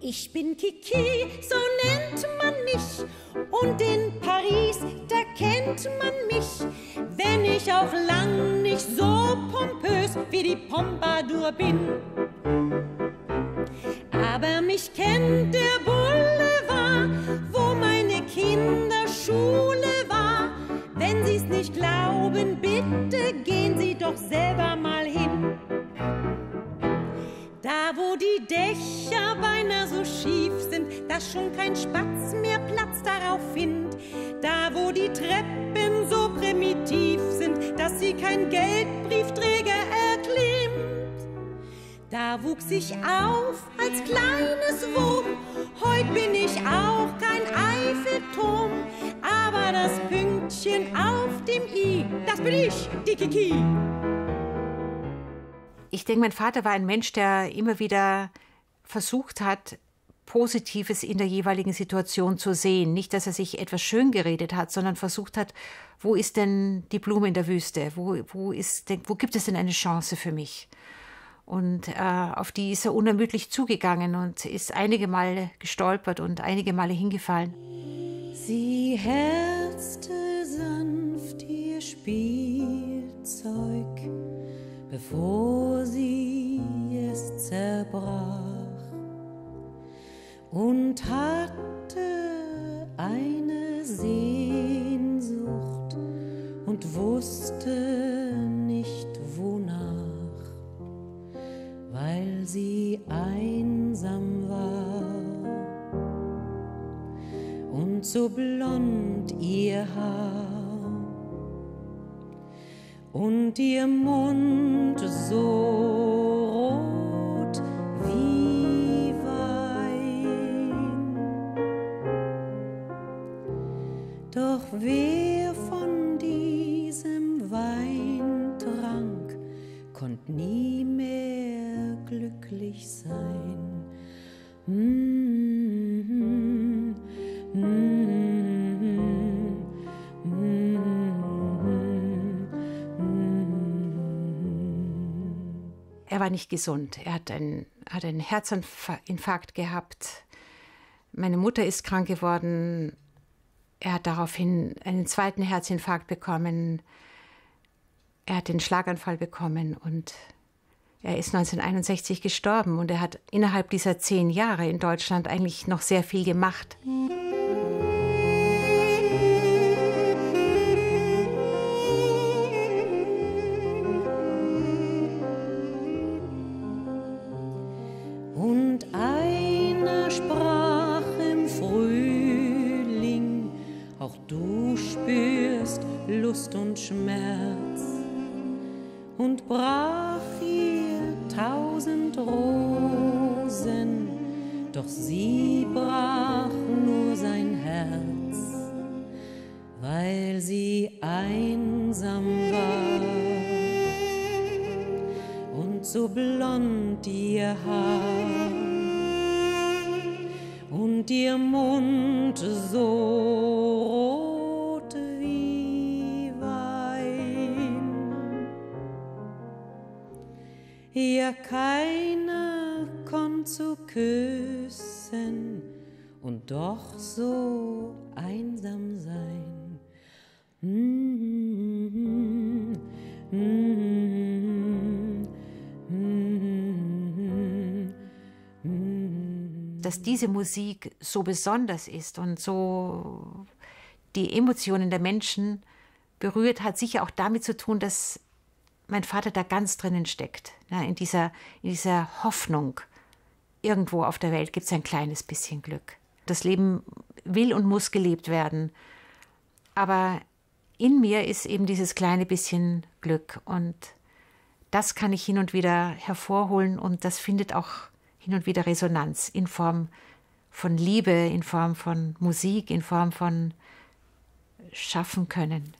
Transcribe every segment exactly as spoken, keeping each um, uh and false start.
Ich bin Kiki, so nennt man mich, und in Paris, da kennt man mich. Wenn ich auch lang nicht so pompös wie die Pompadour bin, aber mich kennt der Boulevard, wo meine Kinderschule war. Wenn Sie's nicht glauben, bitte gehen Sie doch selber mal hin. Da, wo die Dächer beinahe so schief sind, dass schon kein Spatz mehr Platz darauf findet. Da, wo die Treppen so primitiv sind, dass sie kein Geldbriefträger erklimmt. Da wuchs ich auf als kleines Wurm, heut bin ich auch kein Eiffelturm. Aber das Pünktchen auf dem I, das bin ich, die Kiki. Ich denke, mein Vater war ein Mensch, der immer wieder versucht hat, Positives in der jeweiligen Situation zu sehen. Nicht, dass er sich etwas schön geredet hat, sondern versucht hat, wo ist denn die Blume in der Wüste? Wo, wo, ist, wo gibt es denn eine Chance für mich? Und äh, auf die ist er unermüdlich zugegangen und ist einige Male gestolpert und einige Male hingefallen. Sie herzte sanft ihr Spielzeug, bevor sie es zerbrach, und hatte eine Sehnsucht und wusste nicht wonach, weil sie einsam war und so blond ihr Haar und ihr Mund so rot wie Wein. Doch wer von diesem Wein trank, konnte nie mehr glücklich sein. Mm-hmm, mm-hmm, mm-hmm. Er war nicht gesund, er hat einen, hat einen Herzinfarkt gehabt. Meine Mutter ist krank geworden. Er hat daraufhin einen zweiten Herzinfarkt bekommen. Er hat den Schlaganfall bekommen und er ist neunzehnhunderteinundsechzig gestorben. Und er hat innerhalb dieser zehn Jahre in Deutschland eigentlich noch sehr viel gemacht. Lust und Schmerz und brach ihr tausend Rosen, doch sie brach nur sein Herz, weil sie einsam war und so blond ihr Haar und ihr Mund so rot. Ja, keiner kommt zu küssen und doch so einsam sein. Mm-hmm, mm-hmm, mm-hmm, mm-hmm. Dass diese Musik so besonders ist und so die Emotionen der Menschen berührt, hat sicher auch damit zu tun, dass mein Vater da ganz drinnen steckt, ja, in, dieser, in dieser Hoffnung, irgendwo auf der Welt gibt es ein kleines bisschen Glück. Das Leben will und muss gelebt werden, aber in mir ist eben dieses kleine bisschen Glück und das kann ich hin und wieder hervorholen und das findet auch hin und wieder Resonanz in Form von Liebe, in Form von Musik, in Form von Schaffen können.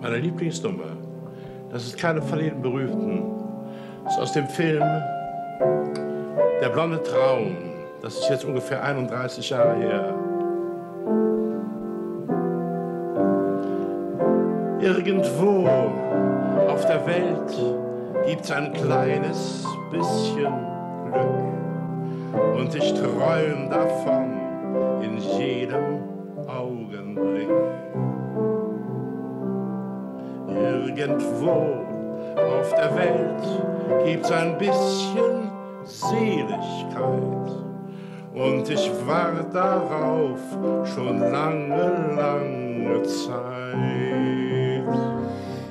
Meine Lieblingsnummer, das ist keine von den Berühmten, das ist aus dem Film Der blonde Traum, das ist jetzt ungefähr einunddreißig Jahre her. Irgendwo auf der Welt gibt's ein kleines bisschen Glück. Und ich träum davon in jedem Augenblick. Irgendwo auf der Welt gibt's ein bisschen Seligkeit. Und ich warte darauf schon lange, lange Zeit.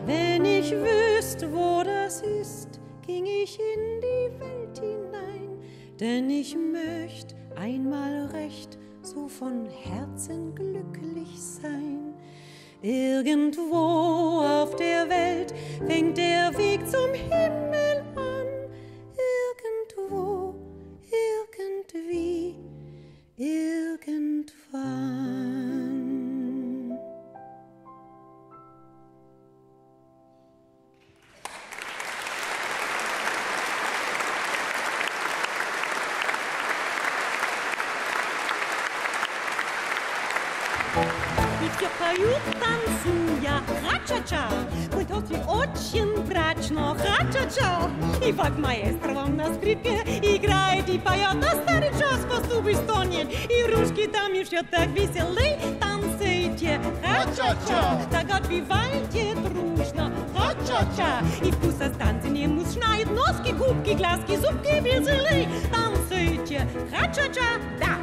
Wenn ich wüsste, wo das ist, ging ich in die Welt hinein. Denn ich möchte einmal recht so von Herzen glücklich sein. Irgendwo auf der Welt fängt der Weg zum Himmel an. Irgendwo, irgendwie, irgendwann. Mit Jochaju tanzen ja ра-ча-ча, хоть очень очень брачно ра-ча-ча. И ваг маэстро вам на скрипке играет и поет, а старый джаз поступы стонет. И ручки там еще так веселей танцуйте ра-ча-ча, так отбивайте дружно ра-ча-ча. И вкус от танца не муж знает, носки, губки, глазки, зубки веселей танцуйте ра-ча-ча, да.